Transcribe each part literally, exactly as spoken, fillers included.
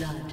blood.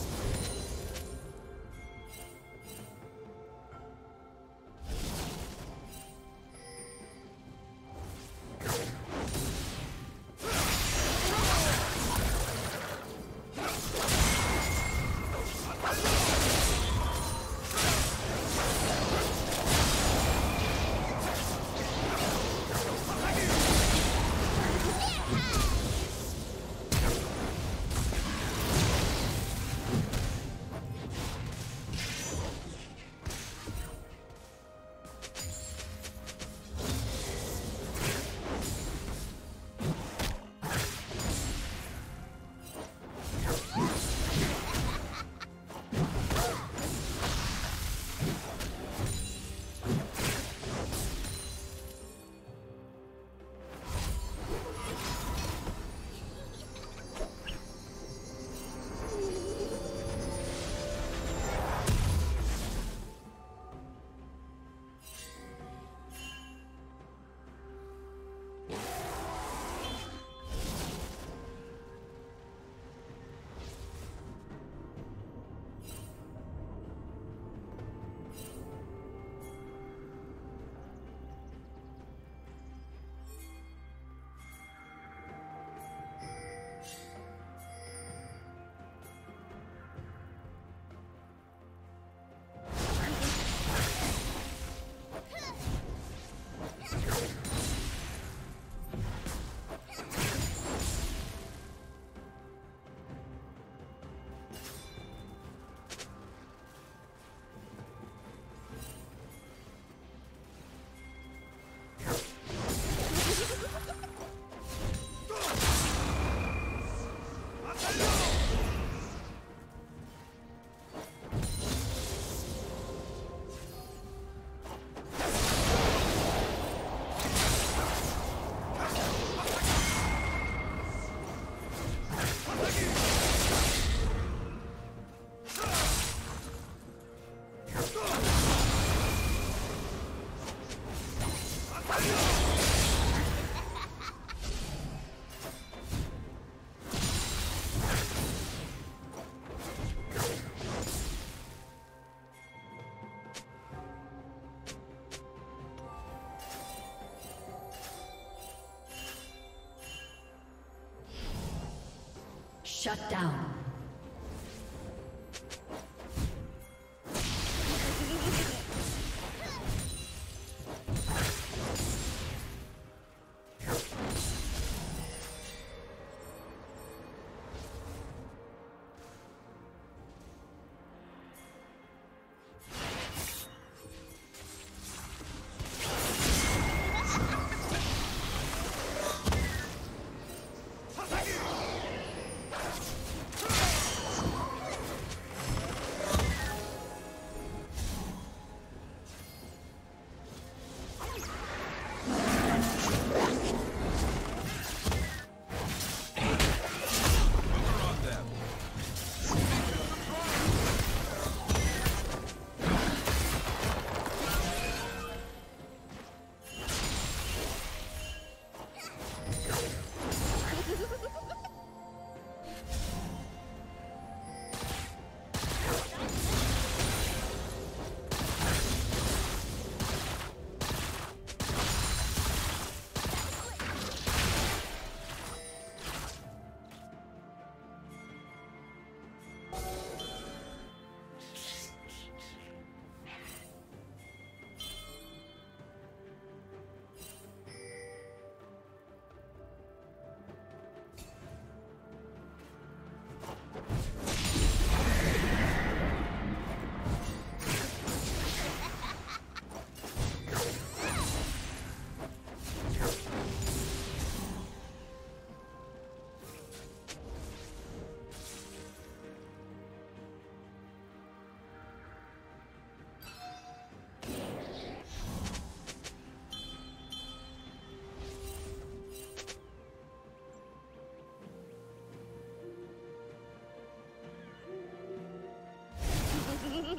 Shut down.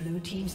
Blue team's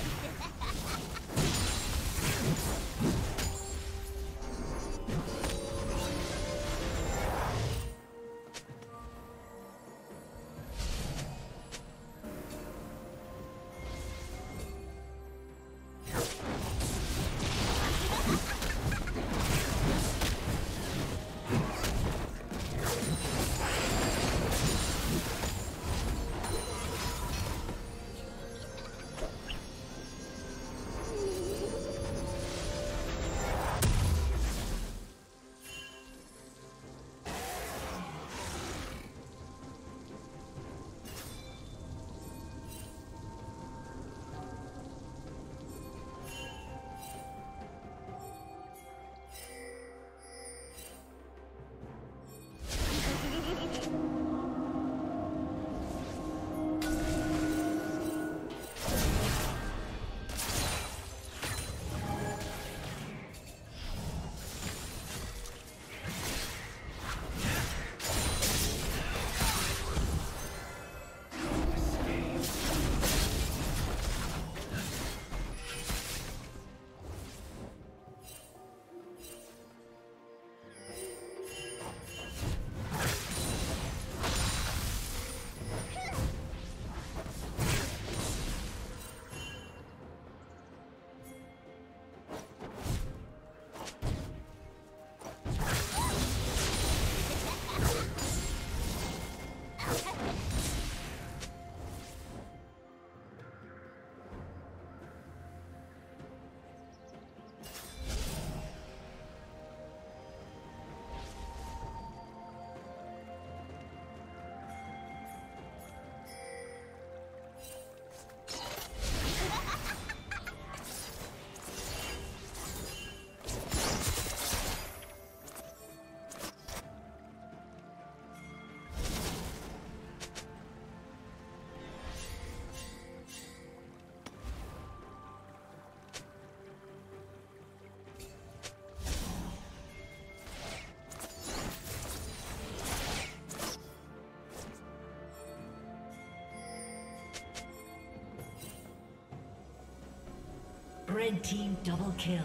Red team double kill.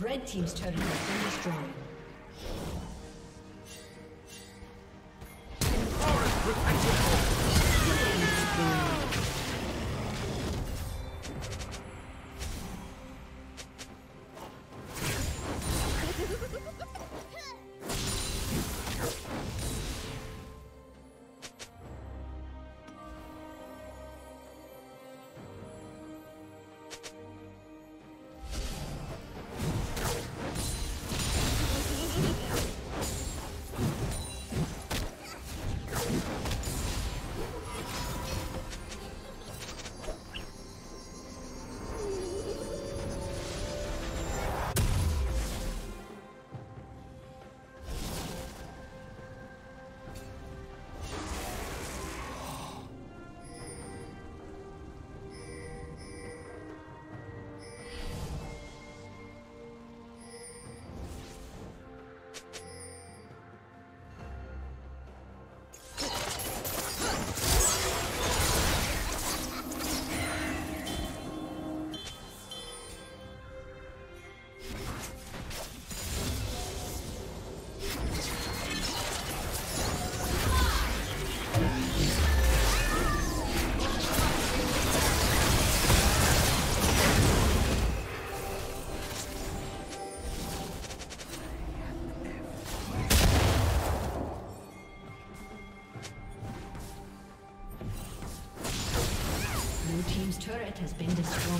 Red team's turret has been destroyed. Turret has been destroyed.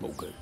Okay.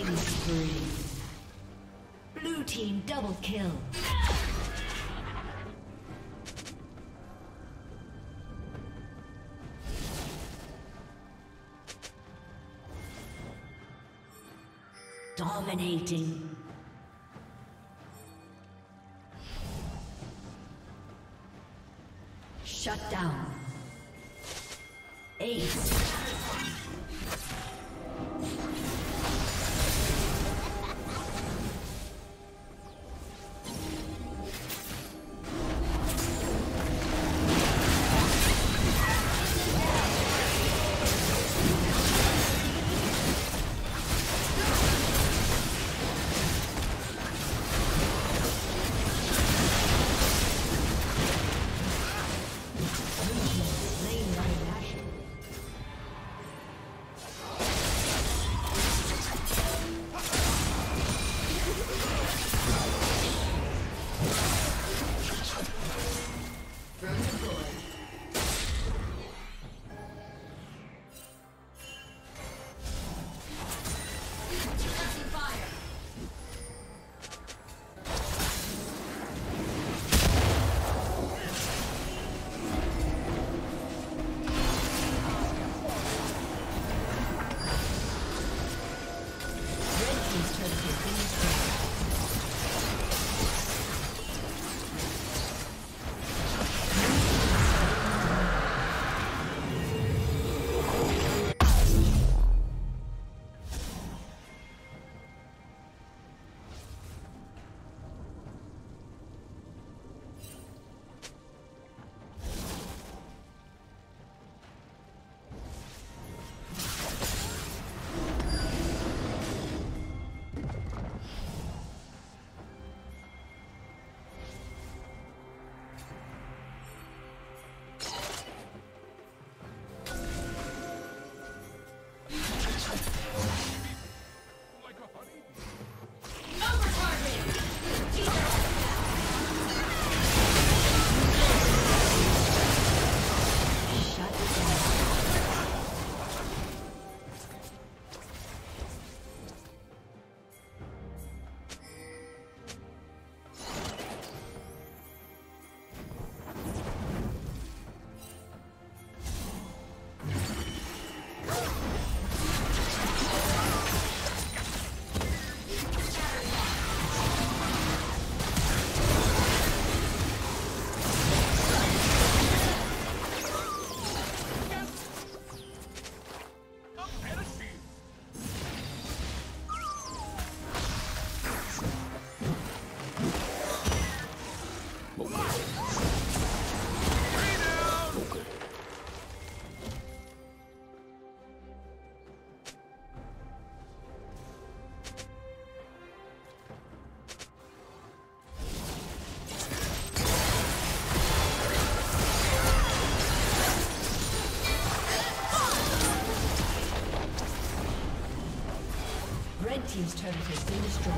Killing spree. Blue team double kill. Dominating. Shut down. Ace. Team's turret has been destroyed.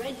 Red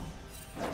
Red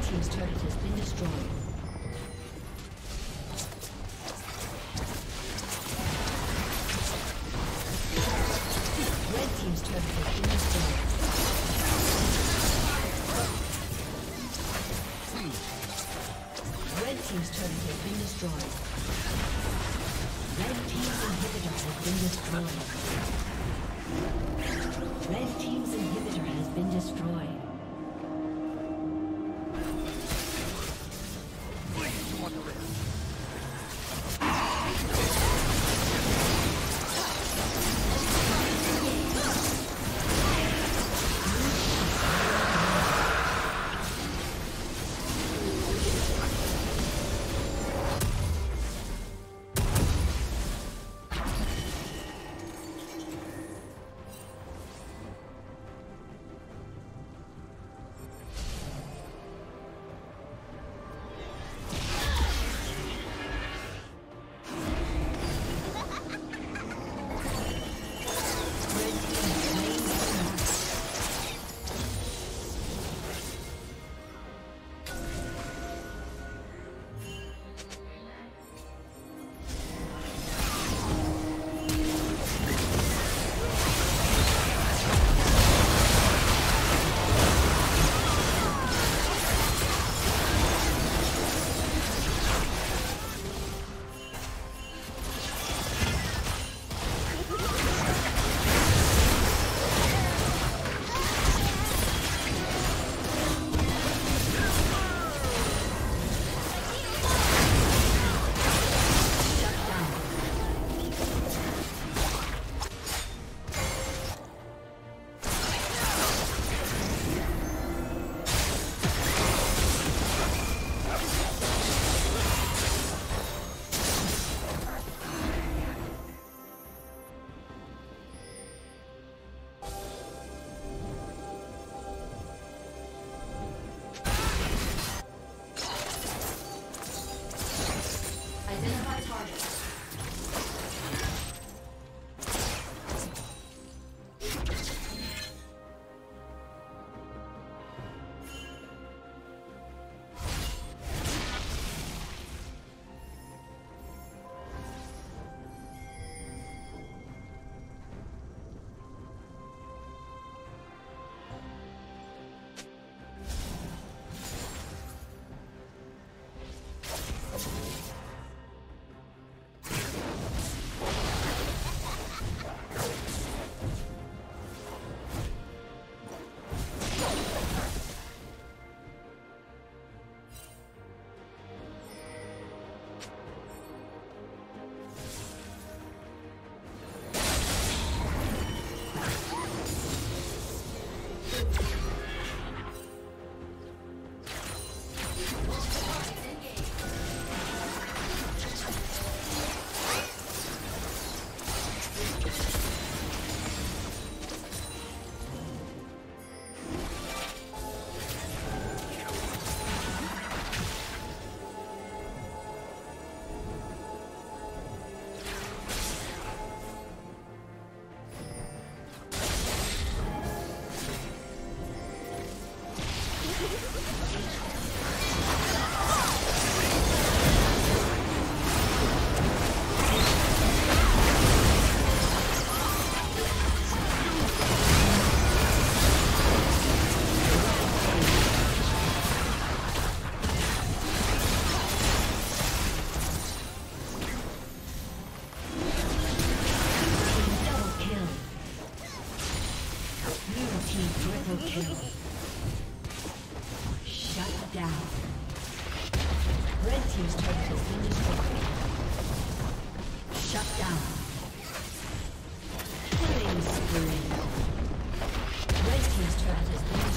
team's turret has been destroyed. Red team's inhibitor has been destroyed. Red team's inhibitor has been destroyed. Double kill. Shut down. Red team's turret has been destroyed. Shut down. Killing spree. Red team's turret has been destroyed.